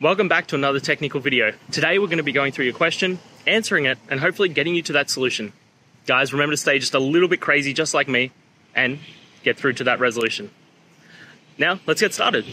Welcome back to another technical video. Today we're going to be going through your question, answering it, and hopefully getting you to that solution. Guys, remember to stay just a little bit crazy, just like me, and get through to that resolution. Now, let's get started.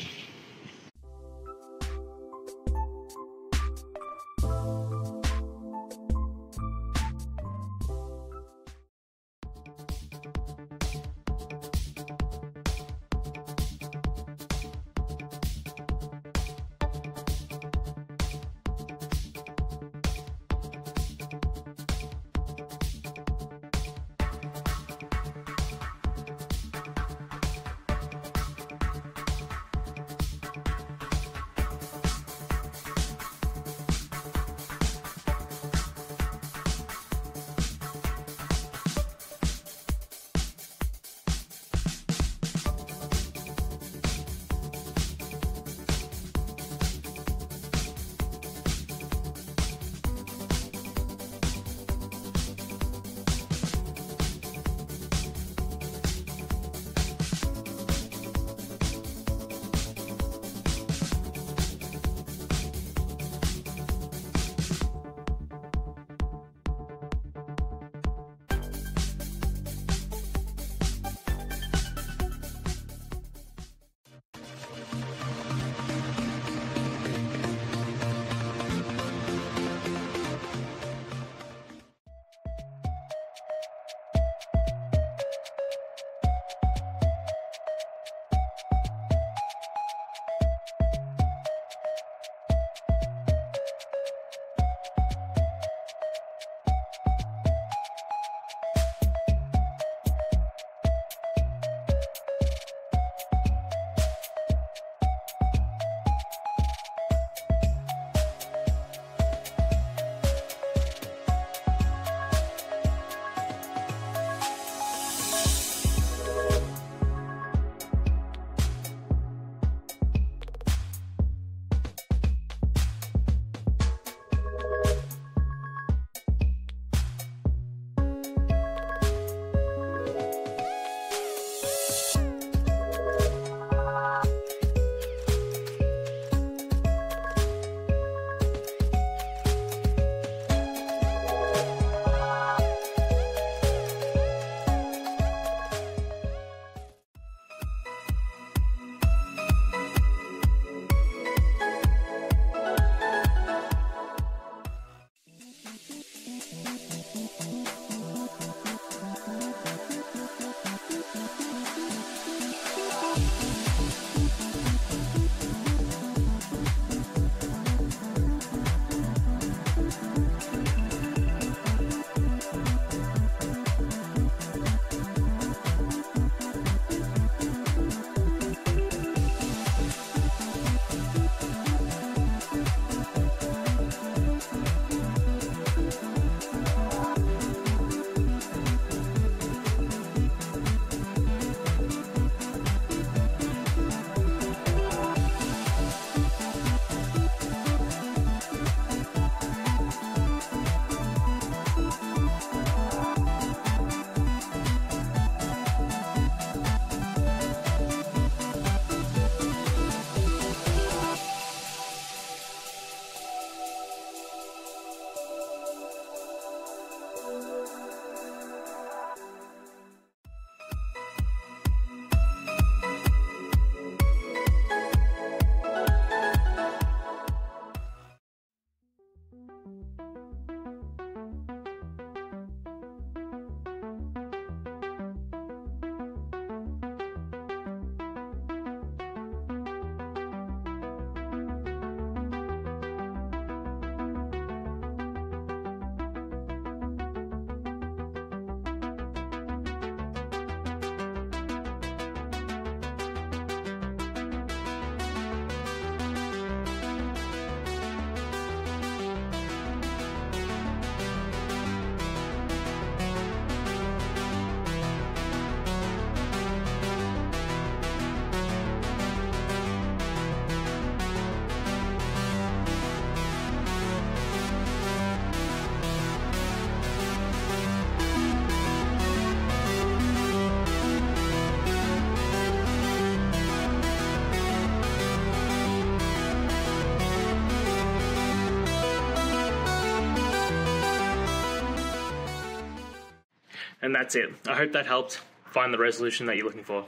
And that's it. I hope that helped find the resolution that you're looking for.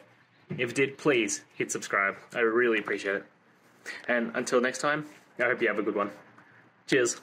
If it did, please hit subscribe. I really appreciate it. And until next time, I hope you have a good one. Cheers.